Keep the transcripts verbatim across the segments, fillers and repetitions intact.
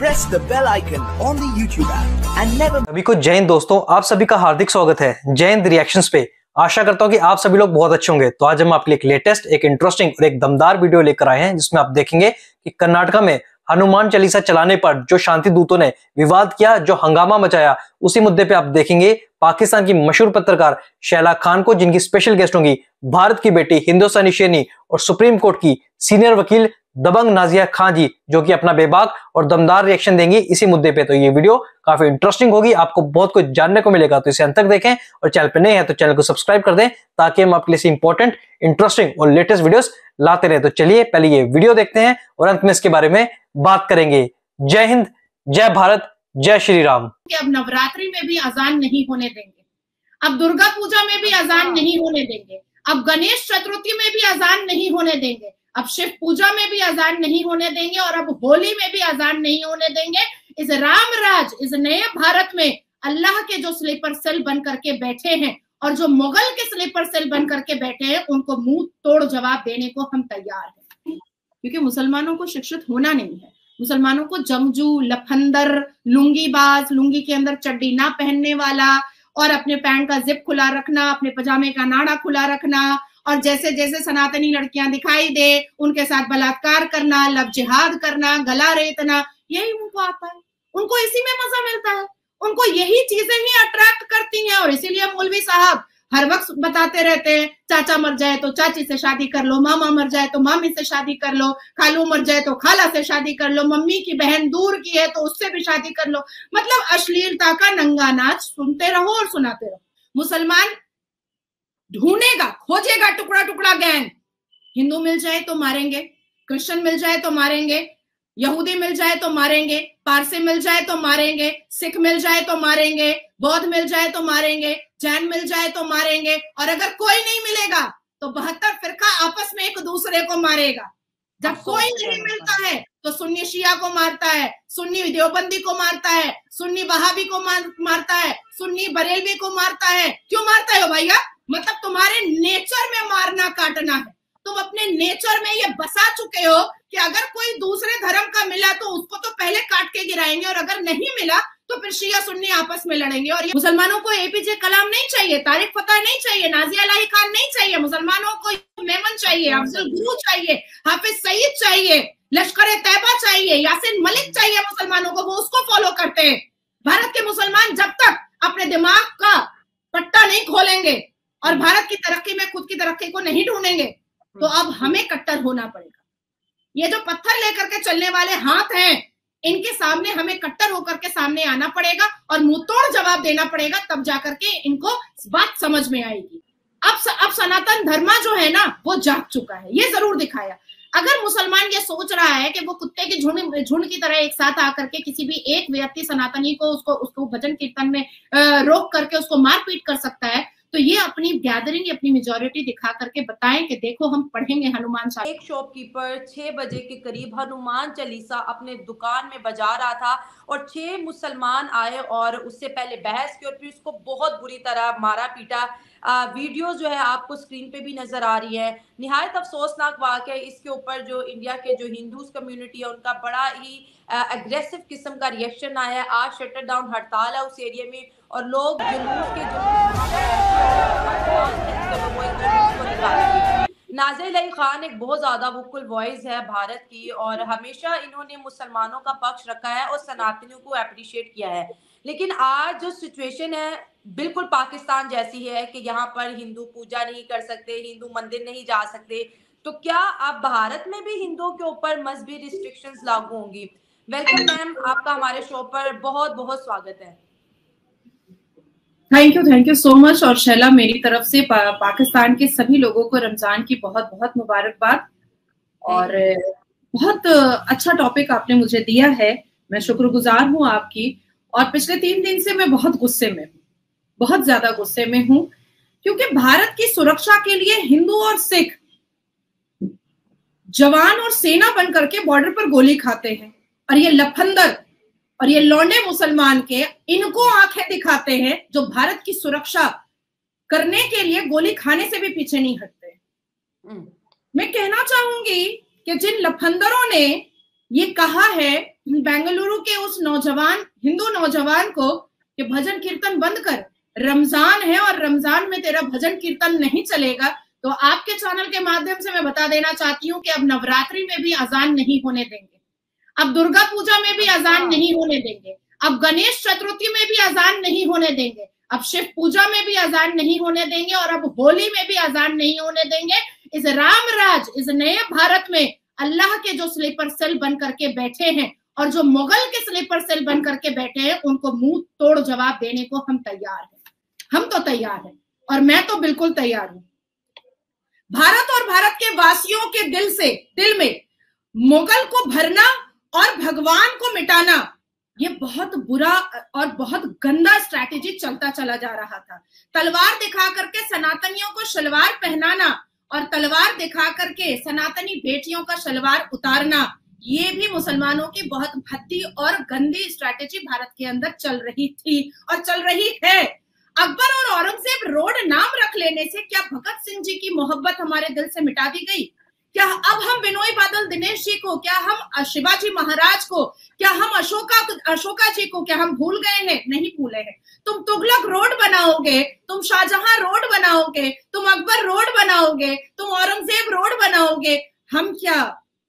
Press the bell icon on the YouTube app and never. सभी को जय हिंद दोस्तों, आप सभी का हार्दिक स्वागत है जय हिंद रिएक्शंस पे। आशा करता हूँ कि आप सभी लोग बहुत अच्छे होंगे। तो आज हम आपके लिए एक लेटेस्ट, एक इंटरेस्टिंग और एक दमदार वीडियो लेकर आए हैं जिसमें आप देखेंगे कि कर्नाटका में हनुमान चालीसा चलाने पर जो शांति दूतों ने विवाद किया, जो हंगामा मचाया, उसी मुद्दे पे आप देखेंगे पाकिस्तान की मशहूर पत्रकार शैला खान को, जिनकी स्पेशल गेस्ट होंगी भारत की बेटी, हिंदुस्तानी शेरनी और सुप्रीम कोर्ट की सीनियर वकील दबंग नाजिया खान जी, जो कि अपना बेबाक और दमदार रिएक्शन देंगी इसी मुद्दे पे। तो ये वीडियो काफी इंटरेस्टिंग होगी, आपको बहुत कुछ जानने को मिलेगा, तो इसे अंत तक देखें। और चैनल पे नए हैं तो चैनल को सब्सक्राइब कर दें ताकि हम आपके लिए इंपॉर्टेंट, इंटरेस्टिंग और लेटेस्ट वीडियोस लाते रहे। तो चलिए पहले ये वीडियो देखते हैं और अंत में इसके बारे में बात करेंगे। जय हिंद, जय भारत, जय श्री राम। अब नवरात्रि में भी अजान नहीं होने देंगे, अब दुर्गा पूजा में भी अजान नहीं होने देंगे, अब गणेश चतुर्थी में भी अजान नहीं होने देंगे, अब शिव पूजा में भी अजान नहीं होने देंगे और अब होली में भी अजान नहीं होने देंगे। इस राम राज, इस नए भारत में अल्लाह के जो स्लीपर सेल बन करके बैठे हैं और जो मुगल के स्लीपर सेल बन करके बैठे हैं, उनको मुंह तोड़ जवाब देने को हम तैयार हैं, क्योंकि मुसलमानों को शिक्षित होना नहीं है। मुसलमानों को जमजू, लफंदर, लुंगीबाज, लुंगी के अंदर चड्डी ना पहनने वाला और अपने पैंट का जिप खुला रखना, अपने पजामे का नाड़ा खुला रखना और जैसे जैसे सनातनी लड़कियां दिखाई दे उनके साथ बलात्कार करना, लव जिहाद करना, गला रेतना, यही उनको आता है। उनको इसी में मजा मिलता है, उनको यही चीजें ही अट्रैक्ट करती हैं और इसीलिए मौलवी साहब हर वक्त बताते रहते हैं, चाचा मर जाए तो चाची से शादी कर लो, मामा मर जाए तो मामी से शादी कर लो, खालू मर जाए तो खाला से शादी कर लो, मम्मी की बहन दूर की है तो उससे भी शादी कर लो। मतलब अश्लीलता का नंगा नाच सुनते रहो और सुनाते रहो। मुसलमान ढूंढेगा, खोजेगा टुकड़ा टुकड़ा गैंग। हिंदू मिल जाए तो मारेंगे, क्रिश्चियन मिल जाए तो मारेंगे, यहूदी मिल जाए तो मारेंगे, पारसी मिल जाए तो मारेंगे, सिख मिल जाए तो मारेंगे, बौद्ध मिल जाए तो मारेंगे, जैन मिल जाए तो मारेंगे। और अगर कोई नहीं मिलेगा तो बहत्तर फिरका आपस में एक दूसरे को मारेगा। जब कोई नहीं मिलता है तो सुन्नी शिया को मारता है, सुन्नी देवबंदी को मारता है, सुन्नी वहाबी को मारता है, सुन्नी बरेलवी को मारता है। क्यों मारता है भैया? मतलब तुम्हारे नेचर में मारना काटना है। तुम अपने नेचर में ये बसा चुके हो कि अगर कोई दूसरे धर्म का मिला तो उसको तो पहले काट के गिराएंगे और अगर नहीं मिला तो फिर शिया सुन्नी आपस में लड़ेंगे। और मुसलमानों को एपीजे कलाम नहीं चाहिए, तारिक फतह नहीं चाहिए, नाजिया खान नहीं चाहिए। मुसलमानों को मेमन चाहिए, अफजल गुरु चाहिए, हाफिज सईद चाहिए, लश्कर-ए-तैबा चाहिए, यासीन मलिक चाहिए। मुसलमानों को वो उसको फॉलो करते हैं। भारत के मुसलमान जब तक अपने दिमाग का पट्टा नहीं खोलेंगे और भारत की तरक्की में खुद की तरक्की को नहीं ढूंढेंगे तो अब हमें कट्टर होना पड़ेगा। ये जो पत्थर लेकर के चलने वाले हाथ हैं, इनके सामने हमें कट्टर होकर के सामने आना पड़ेगा और मुंह तोड़ जवाब देना पड़ेगा, तब जाकर के इनको बात समझ में आएगी। अब स, अब सनातन धर्मा जो है ना, वो जाग चुका है, ये जरूर दिखाया। अगर मुसलमान ये सोच रहा है कि वो कुत्ते के झुंड झुंड की तरह एक साथ आकर के किसी भी एक व्यक्ति सनातनी को उसको उसको भजन कीर्तन में रोक करके उसको मारपीट कर सकता है, तो ये अपनी गैदरिंग, अपनी मेजोरिटी दिखा करके बताएं कि देखो हम पढ़ेंगे हनुमान चालीसा। एक शॉपकीपर छह बजे के करीब हनुमान चालीसा अपने दुकान में बजा रहा था और छह मुसलमान आए और उससे पहले बहस की और फिर उसको बहुत बुरी तरह मारा पीटा। आ, वीडियो जो है आपको स्क्रीन पे भी नजर आ रही है। निहायत अफसोसनाक वाक़या है। इसके ऊपर जो इंडिया के जो हिंदूज कम्युनिटी है उनका बड़ा ही एग्रेसिव किस्म का रिएक्शन आया है। आज शटर डाउन हड़ताल है उस एरिया में और लोग जुलूस के जुलूस नाज़िया खान एक बहुत ज़्यादा वोकल वॉइस है भारत की और हमेशा इन्होंने मुसलमानों का पक्ष रखा है और सनातनियों को अप्रिशिएट किया है। लेकिन आज जो सिचुएशन है बिल्कुल पाकिस्तान जैसी है कि यहाँ पर हिंदू पूजा नहीं कर सकते, हिंदू मंदिर नहीं जा सकते। तो क्या अब भारत में भी हिंदुओं के ऊपर मजहबी रिस्ट्रिक्शंस लागू होंगी? वेलकम मैम, आपका हमारे शो पर बहुत बहुत स्वागत है। Thank you, thank you so much. और शैला, मेरी तरफ से पा, पाकिस्तान के सभी लोगों को रमजान की बहुत बहुत मुबारकबाद। और बहुत अच्छा टॉपिक आपने मुझे दिया है, मैं शुक्रगुजार हूँ आपकी। और पिछले तीन दिन से मैं बहुत गुस्से में हूँ, बहुत ज्यादा गुस्से में हूँ, क्योंकि भारत की सुरक्षा के लिए हिंदू और सिख जवान और सेना बन करके बॉर्डर पर गोली खाते हैं और ये लफंदर और ये लौंडे मुसलमान के, इनको आंखें दिखाते हैं जो भारत की सुरक्षा करने के लिए गोली खाने से भी पीछे नहीं हटते। मैं कहना चाहूंगी कि जिन लफंदरों ने ये कहा है बेंगलुरु के उस नौजवान हिंदू नौजवान को कि भजन कीर्तन बंद कर, रमजान है और रमजान में तेरा भजन कीर्तन नहीं चलेगा। तो आपके चैनल के माध्यम से मैं बता देना चाहती हूँ कि अब नवरात्रि में भी अजान नहीं होने देंगे, अब दुर्गा पूजा में भी अजान नहीं होने देंगे, अब गणेश चतुर्थी में भी अजान नहीं होने देंगे, अब शिव पूजा में भी अजान नहीं होने देंगे और अब होली में भी अजान नहीं होने देंगे। इस राम राज, इस नए भारत में अल्लाह के जो स्लीपर सेल बन करके बैठे हैं और जो मुगल के स्लीपर सेल बन करके बैठे हैं, उनको मुंह तोड़ जवाब देने को हम तैयार हैं। हम तो तैयार हैं और मैं तो बिल्कुल तैयार हूं। भारत और भारत के वासियों के दिल से, दिल में मुगल को भरना और भगवान को मिटाना, ये बहुत बुरा और बहुत गंदा स्ट्रैटेजी चलता चला जा रहा था। तलवार दिखा करके सनातनियों को शलवार पहनाना और तलवार दिखा करके सनातनी बेटियों का शलवार उतारना, ये भी मुसलमानों की बहुत भद्दी और गंदी स्ट्रैटेजी भारत के अंदर चल रही थी और चल रही है। अकबर और औरंगजेब रोड नाम रख लेने से क्या भगत सिंह जी की मोहब्बत हमारे दिल से मिटा दी गई? क्या अब हम बिनोई बादल दिनेश जी को, क्या हम शिवाजी महाराज को, क्या हम अशोका अशोका जी को क्या हम भूल गए हैं? नहीं भूले हैं। तुम तुगलक रोड बनाओगे, तुम शाहजहां रोड बनाओगे, तुम अकबर रोड बनाओगे, तुम औरंगजेब रोड बनाओगे, हम क्या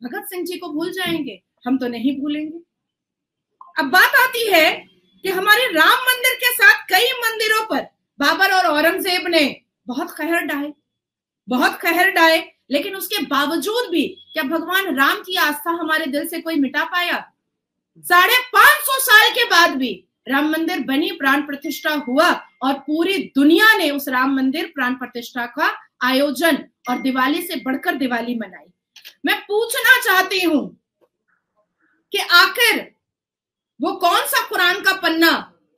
भगत सिंह जी को भूल जाएंगे? हम तो नहीं भूलेंगे। अब बात आती है कि हमारे राम मंदिर के साथ कई मंदिरों पर बाबर और औरंगजेब ने बहुत कहर डाले, बहुत कहर डाले, लेकिन उसके बावजूद भी क्या भगवान राम की आस्था हमारे दिल से कोई मिटा पाया? साढ़े पांच सौ साल के बाद भी राम मंदिर बनी, प्राण प्रतिष्ठा हुआ और पूरी दुनिया ने उस राम मंदिर प्राण प्रतिष्ठा का आयोजन और दिवाली से बढ़कर दिवाली मनाई। मैं पूछना चाहती हूं कि आखिर वो कौन सा कुरान का पन्ना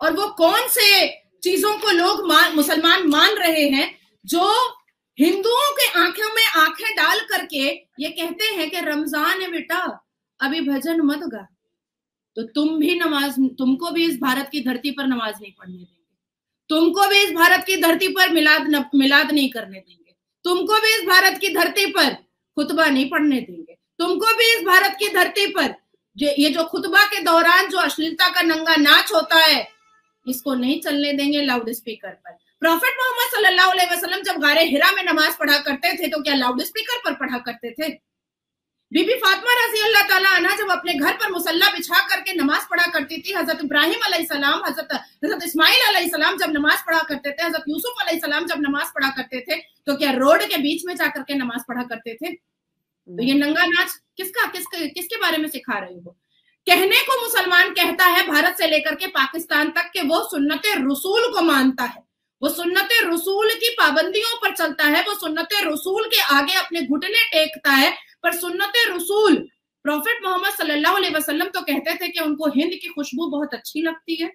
और वो कौन से चीजों को लोग मान, मुसलमान मान रहे हैं जो हिंदुओं के आंखों में आंखें डाल करके ये कहते हैं कि रमजान है बेटा, अभी भजन मत गा, तो तुम भी नमाज, तुमको भी इस भारत की धरती पर नमाज नहीं पढ़ने देंगे, तुमको भी इस भारत की धरती पर मिलाद न, मिलाद नहीं करने देंगे, तुमको भी इस भारत की धरती पर खुतबा नहीं पढ़ने देंगे, तुमको भी इस भारत की धरती पर ये जो खुतबा के दौरान जो अश्लीलता का नंगा नाच होता है, इसको नहीं चलने देंगे लाउड स्पीकर पर। प्रॉफिट मोहम्मद सल्लल्लाहु अलैहि वसल्लम जब गारे हिरा में नमाज पढ़ा करते थे तो क्या लाउड स्पीकर पर पढ़ा करते थे? बीबी फातिमा रजी अल्लाह ताला अन्हा जब अपने घर पर मुसल्ला बिछा करके नमाज पढ़ा करती थी, हजरत इब्राहिम अलैहिस्सलाम, हजरत हजरत इस्माइल अलैहिस्सलाम जब नमाज पढ़ा करते थे, हजरत यूसुफ अलैहिस्सलाम जब नमाज पढ़ा करते थे, तो क्या रोड के बीच में जाकर के नमाज पढ़ा करते थे? तो ये नंगा नाच किसका किसके किसके बारे में सिखा रहे हो? कहने को मुसलमान कहता है भारत से लेकर के पाकिस्तान तक के वो सुन्नते रसूल को मानता है, वो सुन्नते रसूल की पाबंदियों पर चलता है, वो सुन्नते रसूल के आगे अपने घुटने टेकता है, पर सुन्नते रसूल प्रॉफिट मोहम्मद सल्लल्लाहु अलैहि वसल्लम तो कहते थे कि उनको हिंद की खुशबू बहुत अच्छी लगती है,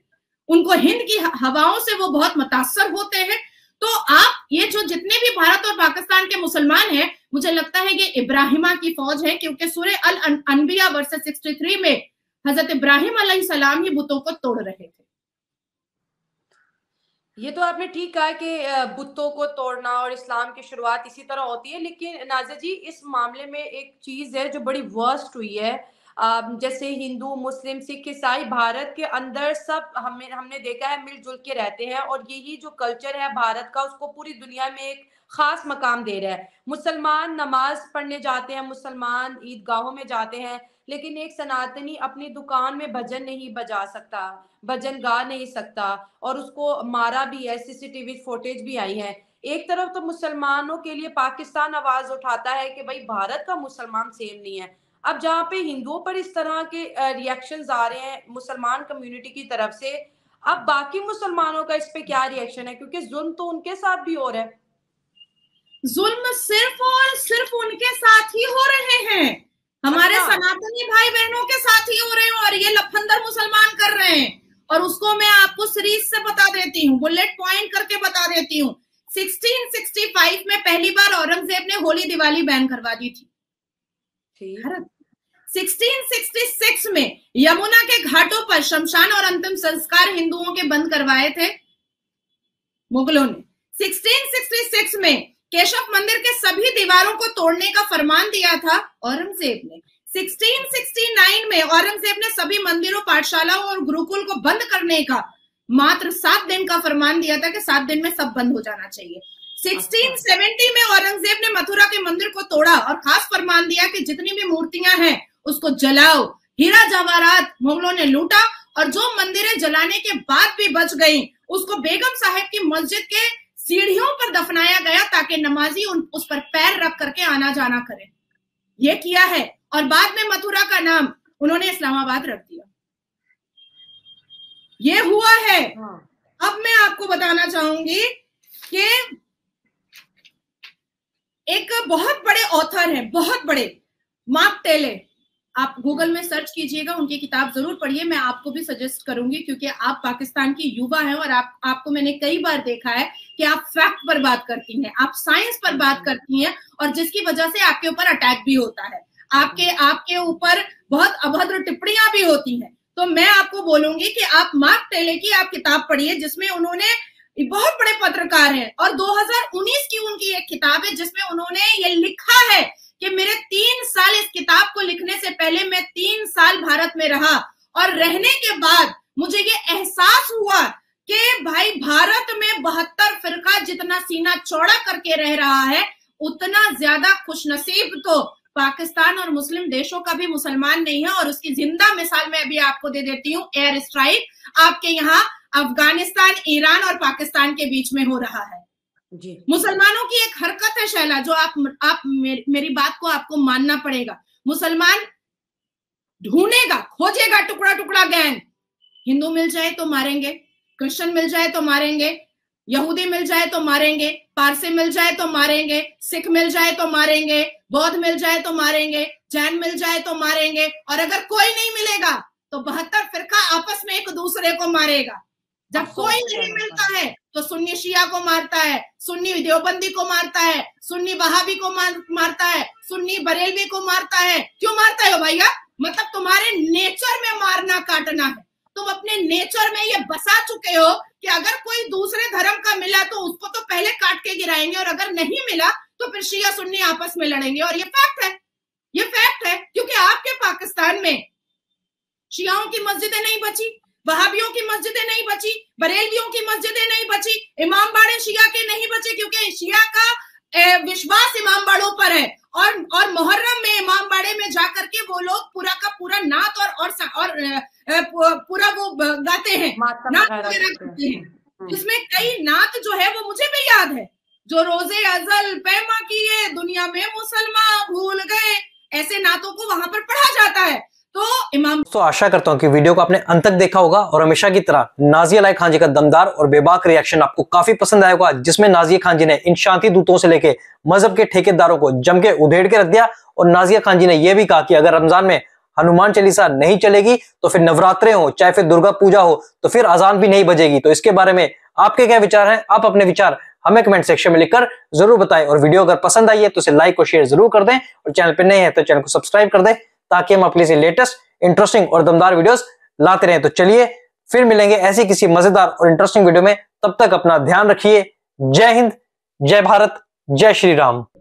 उनको हिंद की हवाओं से वो बहुत मुतासर होते हैं। तो आप ये जो जितने भी भारत और पाकिस्तान के मुसलमान हैं, मुझे लगता है ये इब्राहिमा की फौज है, क्योंकि सूरे अल अनबिया वर्स तिरसठ में हजरत इब्राहिम अलैहिस्सलाम ही बुतों को तोड़ रहे थे। ये तो आपने ठीक कहा कि बुतों को तोड़ना और इस्लाम की शुरुआत इसी तरह होती है, लेकिन नाज़िया जी इस मामले में एक चीज़ है जो बड़ी वर्स्ट हुई है, जैसे हिंदू मुस्लिम सिख ईसाई भारत के अंदर सब हमें हमने देखा है मिलजुल के रहते हैं, और यही जो कल्चर है भारत का उसको पूरी दुनिया में एक खास मकाम दे रहा है। मुसलमान नमाज पढ़ने जाते हैं, मुसलमान ईदगाहों में जाते हैं, लेकिन एक सनातनी अपनी दुकान में भजन नहीं बजा सकता, भजन गा नहीं सकता, और उसको मारा भी है, सीसीटीवी फुटेज भी आई है। एक तरफ तो मुसलमानों के लिए पाकिस्तान आवाज उठाता है कि भाई भारत का मुसलमान सेम नहीं है, अब जहाँ पे हिंदुओं पर इस तरह के रिएक्शंस आ रहे हैं मुसलमान कम्युनिटी की तरफ से, अब बाकी मुसलमानों का इस पे क्या रिएक्शन है? क्योंकि जुल्म तो उनके साथ भी हो रहा है। जुल्म सिर्फ और सिर्फ उनके साथ ही हो रहे हैं, हमारे सनातनी भाई बहनों के साथ ही हो रहे हैं, और ये लफंदर मुसलमान कर रहे हैं। और उसको मैं आपको सीरीज से बता देती हूँ, बुलेट पॉइंट करके बता देती हूँ। सोलह सौ पैंसठ में पहली बार औरंगजेब ने होली दिवाली बैन करवा दी थी। सोलह सौ छियासठ में यमुना के घाटों पर शमशान और अंतिम संस्कार हिंदुओं के बंद करवाए थे मुगलों ने। सोलह सौ छियासठ में केशव मंदिर के सभी दीवारों को तोड़ने का फरमान दिया था औरंगजेब ने। सोलह सौ उनहत्तर में औरंगजेब ने सभी मंदिरों, पाठशालाओं और गुरुकुल को बंद करने का मात्र सात दिन का फरमान दिया था कि सात दिन में सब बंद हो जाना चाहिए। सोलह सौ सत्तर में औरंगजेब ने मथुरा के मंदिर को तोड़ा और खास फरमान दिया कि जितनी भी मूर्तियां हैं उसको जलाओ। हीरा जवाहरात मुगलों ने लूटा और जो मंदिरें जलाने के बाद भी बच गईं उसको बेगम साहिब की मस्जिद के सीढ़ियों पर दफनाया गया ताकि नमाजी उन, उस पर पैर रख करके आना जाना करें। यह किया है और बाद में मथुरा का नाम उन्होंने इस्लामाबाद रख दिया। यह हुआ है। अब मैं आपको बताना चाहूंगी कि एक बहुत बड़े ऑथर हैं, बहुत बड़े, मार्क टेले। आप गूगल में सर्च कीजिएगा, उनकी किताब जरूर पढ़िए। मैं आपको भी सजेस्ट करूंगी क्योंकि आप पाकिस्तान की युवा हैं और आप आपको मैंने कई बार देखा है कि आप फैक्ट पर बात करती हैं, आप साइंस पर बात करती हैं और जिसकी वजह से आपके ऊपर अटैक भी होता है, आपके आपके ऊपर बहुत अभद्र टिप्पणियां भी होती हैं। तो मैं आपको बोलूंगी कि आप मार्क टेले की आप किताब पढ़िए, जिसमें उन्होंने, बहुत बड़े पत्रकार हैं, और दो हज़ार उन्नीस की उनकी एक किताब है जिसमें उन्होंने ये लिखा है कि मेरे तीन साल, इस किताब को लिखने से पहले मैं तीन साल भारत में रहा और रहने के बाद मुझे ये एहसास हुआ कि भाई भारत में बहत्तर फिरका जितना सीना चौड़ा करके रह रहा है उतना ज्यादा खुशनसीब तो पाकिस्तान और मुस्लिम देशों का भी मुसलमान नहीं है। और उसकी जिंदा मिसाल मैं अभी आपको दे देती हूँ। एयर स्ट्राइक आपके यहाँ अफगानिस्तान, ईरान और पाकिस्तान के बीच में हो रहा है। मुसलमानों की एक हरकत है शैला, जो आप आप मेर, मेरी बात को आपको मानना पड़ेगा। मुसलमान ढूंढेगा, खोजेगा टुकड़ा टुकड़ा गैंग। हिंदू मिल जाए तो मारेंगे, क्रिश्चियन मिल जाए तो मारेंगे, यहूदी मिल जाए तो मारेंगे, पारसी मिल जाए तो मारेंगे, सिख मिल जाए तो मारेंगे, बौद्ध मिल जाए तो मारेंगे, जैन मिल जाए तो मारेंगे। और अगर कोई नहीं मिलेगा तो बहत्तर फिरका आपस में एक दूसरे को मारेगा। जब कोई नहीं मिलता है तो सुन्नी शिया को मारता है, सुन्नी देवबंदी को मारता है, सुन्नी वहाबी को मारता है, सुन्नी बरेलवी को मारता है। क्यों मारता है भैया? मतलब तुम्हारे नेचर में मारना काटना है। तुम अपने नेचर में ये बसा चुके हो कि अगर कोई दूसरे धर्म का मिला तो उसको तो पहले काट के गिराएंगे, और अगर नहीं मिला तो फिर शिया सुन्नी आपस में लड़ेंगे। और ये फैक्ट है, ये फैक्ट है, क्योंकि आपके पाकिस्तान में शियाओं की मस्जिदें नहीं बची, वहाबियों की मस्जिदें नहीं बची, बरेलवियों की मस्जिदें नहीं बची, इमाम बाड़े शिया के नहीं बचे, क्योंकि शिया का विश्वास इमाम बाड़ों पर है। और और मुहर्रम में इमाम बाड़े में जाकर के वो लोग पूरा का पूरा नात और और, और पूरा वो गाते हैं, नात वगैरह करते हैं। इसमें कई नात जो है वो मुझे भी याद है, जो रोजे अजल पैमा किए दुनिया में मुसलमान भूल गए, ऐसे नातों को वहां पर पढ़ा जाता है। तो इमाम, तो आशा करता हूं कि वीडियो को आपने अंत तक देखा होगा और हमेशा की तरह नाजिया खान जी का दमदार और बेबाक रिएक्शन आपको काफी पसंद आया होगा, जिसमें नाजिया खान जी ने इन शांति दूतों से लेके मजहब के ठेकेदारों को जम के उधेड़ के रख दिया। और नाजिया खान जी ने यह भी कहा कि अगर रमजान में हनुमान चालीसा नहीं चलेगी तो फिर नवरात्रे हो, चाहे फिर दुर्गा पूजा हो, तो फिर अजान भी नहीं बजेगी। तो इसके बारे में आपके क्या विचार हैं? आप अपने विचार हमें कमेंट सेक्शन में लिखकर जरूर बताएं। और वीडियो अगर पसंद आई है तो इसे लाइक और शेयर जरूर कर दें, और चैनल पर नए हैं तो चैनल को सब्सक्राइब कर दें ताकि हम अपने से लेटेस्ट, इंटरेस्टिंग और दमदार वीडियोस लाते रहें। तो चलिए फिर मिलेंगे ऐसी किसी मजेदार और इंटरेस्टिंग वीडियो में। तब तक अपना ध्यान रखिए। जय हिंद, जय भारत, जय श्री राम।